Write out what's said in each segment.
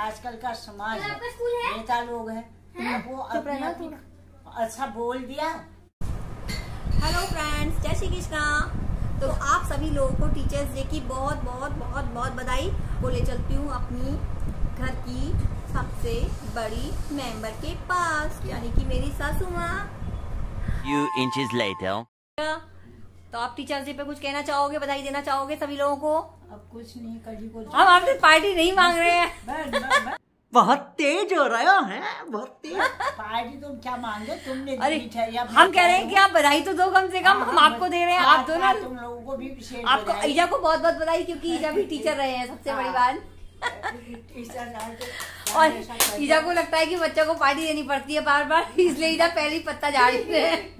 आजकल का समाज है, नेता लोग हैं, वो अपने अच्छा बोल दिया। हेलो फ्रेंड्स, जय श्री कृष्णा। तो आप सभी लोगों को टीचर्स डे की बहुत बहुत बहुत बहुत बधाई। वो ले चलती हूँ अपनी घर की सबसे बड़ी मेंबर के पास, यानी कि मेरी सासू माँ। तो आप टीचर्स डे पे कुछ कहना चाहोगे, बधाई देना चाहोगे सभी लोगों को? अब कुछ नहीं, कल हम आपसे पार्टी नहीं मांग रहे हैं। बहुत तेज हो रहा है, बहुत तेज। पार्टी तुम क्या मांगे, तुमने हम कह रहे हैं कि आप बधाई तो दो कम से कम, हम आपको दे रहे हैं, आप दो ना। तुम लोगों को भी आपको ईजा को बहुत बहुत बधाई, क्योंकि ईजा भी टीचर रहे हैं, सबसे बड़ी बात। और ईजा को लगता है कि बच्चों को पार्टी देनी पड़ती है बार बार, इसलिए ईजा पहले ही पत्ता झाड़ती है।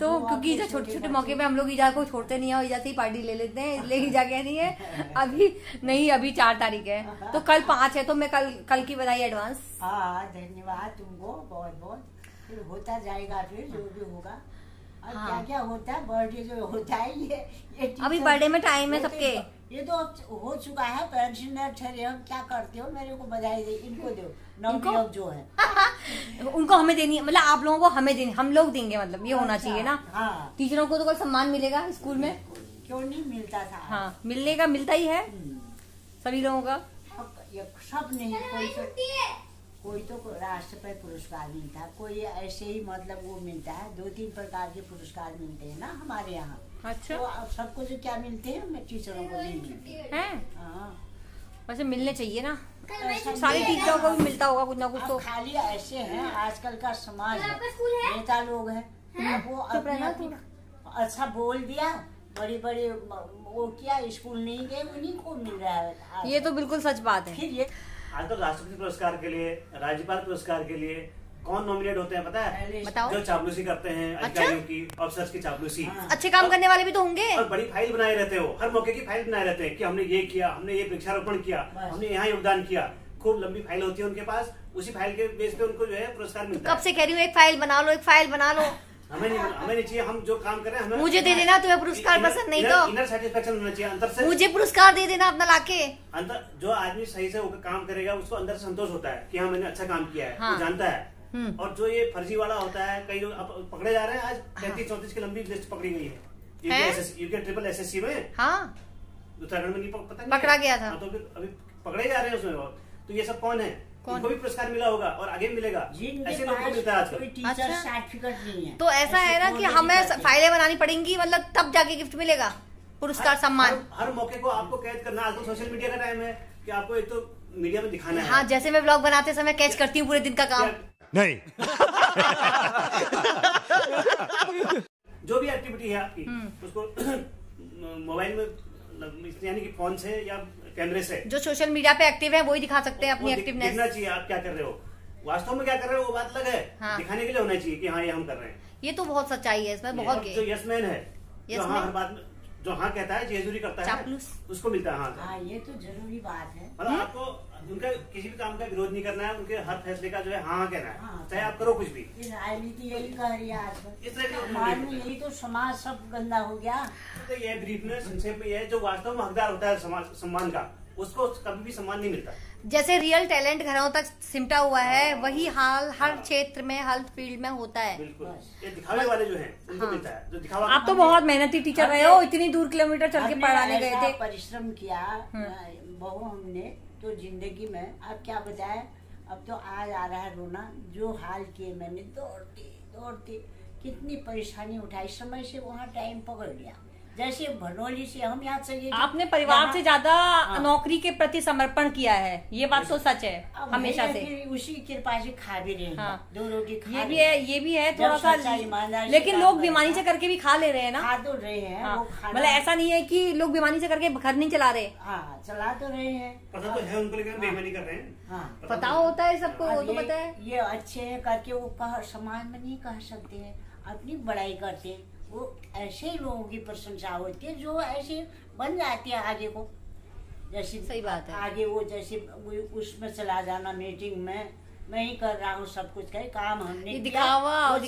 तो क्योंकि ईजा छोटे छोटे मौके पे हम लोग ईजा को छोड़ते नहीं है और ईजा से ही पार्टी ले लेते हैं, इसलिए ईजा कह रही है अभी नहीं, अभी 4 तारीख है, तो कल 5 है, तो मैं कल की बधाई एडवांस। हाँ, धन्यवाद तुमको बहुत बहुत। फिर होता जाएगा, फिर जो भी होगा। हाँ। क्या क्या होता है बर्थडे जो होता है, ये अभी बर्थडे में टाइम है सबके, ये तो हो चुका है। पेंशनर ठहरे हम, क्या करते हो, मेरे को बधाई दे, इनको दो, इनको जो है उनको हमें देनी, मतलब आप लोगों को हमें देनी, हम लोग देंगे, मतलब ये होना चाहिए ना। हाँ। टीचरों को तो कोई सम्मान मिलेगा स्कूल में, क्यों नहीं मिलता था। हाँ, मिलने का मिलता ही है सभी लोगों का। सब नहीं, कोई तो राष्ट्रपति पुरस्कार मिलता है, कोई ऐसे ही, मतलब वो मिलता है, 2-3 प्रकार के पुरस्कार मिलते हैं ना हमारे यहाँ। अच्छा। तो अब सबको जो क्या मिलते हैं, टीचरों को नहीं मिलते हैं, वैसे मिलने चाहिए ना, सारे टीचरों को भी मिलता होगा कुछ ना कुछ। तो खाली ऐसे हैं आजकल का समाज, नेता लोग हैं, वो अपने अच्छा बोल दिया, बड़े बड़े वो किया, स्कूल नहीं गए, उन्हीं को मिल रहा है। ये तो बिल्कुल सच बात है। आजकल राष्ट्रपति पुरस्कार के लिए, राज्यपाल पुरस्कार के लिए कौन नॉमिनेट होते हैं पता है? बताओ। जो चापलूसी करते हैं अधिकारियों की, अफसर्स की चापलूसी। अच्छे काम करने वाले भी तो होंगे। और बड़ी फाइल बनाए रहते हो, हर मौके की फाइल बनाए रहते हैं कि हमने ये किया, हमने ये वृक्षारोपण किया, हमने यहाँ योगदान किया। खूब लंबी फाइल होती है उनके पास, उसी फाइल के बेस पे उनको जो है पुरस्कार मिलता है। कब से कह रही हूँ, एक फाइल बना लो, एक फाइल बना लो। हमें नहीं चाहिए, हम जो काम कर रहे हैं मुझे दे देना। तुम्हें पुरस्कार पसंद नहीं तो इनर सेटिस्फेक्शन होना चाहिए अंदर से, मुझे पुरस्कार दे देना अपना लाके। अंदर जो आदमी सही से काम करेगा उसको अंदर से संतोष होता है कि हाँ मैंने अच्छा काम किया है। हाँ। वो जानता है। और जो ये फर्जीवाड़ा होता है, कई लोग पकड़े जा रहे हैं आज, 33-34 की लंबी लिस्ट पकड़ी गई है यूके ट्रिपल SSC में। हाँ, उत्तराखंड में पता पकड़ा गया था, तो अभी पकड़े जा रहे हैं उसमें। तो ये सब कौन है, उनको भी पुरस्कार मिला होगा और आगे मिलेगा। ऐसे लोगों को मिलता है आजकल। टीचर सर्टिफिकेट नहीं है तो ऐसा है ना कि हमें फाइलें बनानी पड़ेंगी, मतलब तब जाके गिफ्ट मिलेगा, पुरस्कार, सम्मान। हर मौके को आपको कैद करना, आजकल सोशल मीडिया का टाइम है कि आपको एक तो मीडिया में दिखाना है। हाँ, जैसे मैं ब्लॉग बनाते समय कैच करती हूँ पूरे दिन का काम। नहीं, जो भी एक्टिविटी है आपकी उसको मोबाइल में, यानी कि फोन से या कैमरे से, जो सोशल मीडिया पे एक्टिव है वही दिखा सकते हैं अपनी एक्टिवनेस। दिखना चाहिए आप क्या कर रहे हो, वास्तव में क्या कर रहे हो वो बात अलग है। हाँ। दिखाने के लिए होना चाहिए कि हाँ ये हम कर रहे हैं। ये तो बहुत सच्चाई है इसमें, बहुत जो यस मैन है, जो हाँ हर बात में जो हाँ कहता है, जेजुरी करता है, उसको मिलता है। हाँ, ये तो जरूरी बात है। मतलब आपको उनका किसी भी काम का विरोध नहीं करना है, उनके हर फैसले का जो है हाँ कहना है, चाहे आप करो कुछ भी। राजनीति यही कह रही है आजकल, यही तो समाज सब गंदा हो गया। तो ये ब्रीफ में, संक्षेप में, यह जो वास्तव में हकदार होता है समाज सम्मान का, उसको कभी भी सम्मान नहीं मिलता। जैसे रियल टैलेंट घरों तक सिमटा हुआ है, वही हाल हर क्षेत्र में, हर फील्ड में होता है। ये दिखावे वाले जो हैं उनको मिलता है, जो दिखावा। आप तो बहुत मेहनती टीचर रहे हो, इतनी दूर किलोमीटर चल के पढ़ाने गए थे, परिश्रम किया बहु हमने तो जिंदगी में। अब क्या बताए, अब तो आज आ रहा है रोना, जो हाल किए मैंने, दौड़ती दौड़ती कितनी परेशानी उठाई, समय से वहाँ टाइम पकड़ लिया। जैसे भनोली से हम यहाँ चलिए, आपने परिवार से ज्यादा नौकरी के प्रति समर्पण किया है, ये बात तो सच है, हमेशा से उसी कृपा से खा भी रहे हैं। हाँ। 2 रोटी खा, ये भी है थोड़ा सा, लेकिन लोग बीमारी से करके भी खा ले रहे हैं ना, खा तो रहे हैं। मतलब ऐसा नहीं है कि लोग बीमारी से करके घर नहीं चला रहे, चला तो रहे हैं, पता तो है उनको, लेकिन बेईमानी कर रहे हैं, पता होता है सबको, वो तो पता है। ये अच्छे है करके वो समाज में नहीं कह सकते है, अपनी बड़ाई करते है। वो ऐसे लोगों की प्रशंसा होती है जो ऐसे बन जाते हैं आगे को, जैसे सही बात है, आगे वो जैसे उसमें चला जाना, मीटिंग में मैं ही कर रहा हूँ सब कुछ, कहीं काम हमने ये दिखावा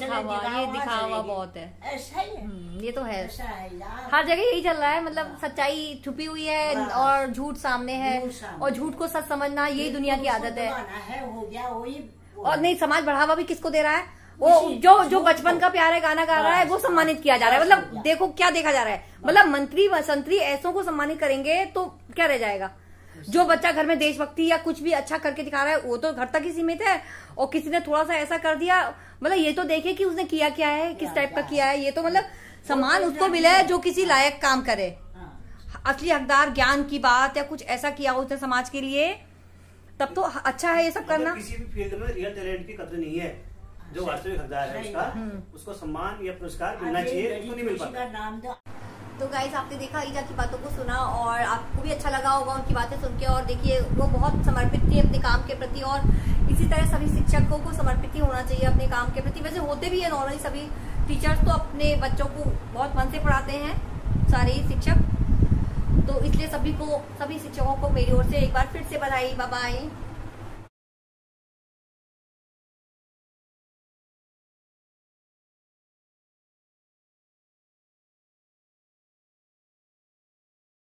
बहुत है, ऐसा ही है। ये तो है, ऐसा है यार, हर जगह यही चल रहा है। मतलब सच्चाई छुपी हुई है और झूठ सामने है, और झूठ को सच समझना यही दुनिया की आदत है। हो गया वही, और नहीं समाज बढ़ावा भी किसको दे रहा है, वो जो बचपन का प्यार है गाना गा रहा है वो सम्मानित किया जा रहा है। मतलब देखो क्या देखा जा रहा है, मतलब मंत्री व संतरी ऐसों को सम्मानित करेंगे तो क्या रह जाएगा। जो बच्चा घर में देशभक्ति या कुछ भी अच्छा करके दिखा रहा है वो तो घर तक ही सीमित है, और किसी ने थोड़ा सा ऐसा कर दिया, मतलब ये तो देखे कि उसने किया क्या है, किस टाइप का किया है। ये तो मतलब सम्मान उसको मिला है जो किसी लायक काम करे, असली हकदार ज्ञान की बात या कुछ ऐसा किया उसने समाज के लिए, तब तो अच्छा है ये सब करना। किसी भी फील्ड में रियल टैलेंट की कदर नहीं है, जो वास्तविक हकदार है उसका, उसको सम्मान या पुरस्कार मिलना चाहिए, उसको नहीं मिल पाता। तो गाइस आपने देखा ईजा की बातों को सुना, और आपको भी अच्छा लगा होगा उनकी बातें सुन के। और देखिए वो बहुत समर्पित थी अपने काम के प्रति, और इसी तरह सभी शिक्षकों को समर्पित ही होना चाहिए अपने काम के प्रति। वैसे होते भी है नॉर्मली सभी टीचर्स, तो अपने बच्चों को बहुत मन से पढ़ाते हैं सारे शिक्षक, तो इसलिए सभी शिक्षकों को मेरी ओर से एक बार फिर से बधाई। Bye bye.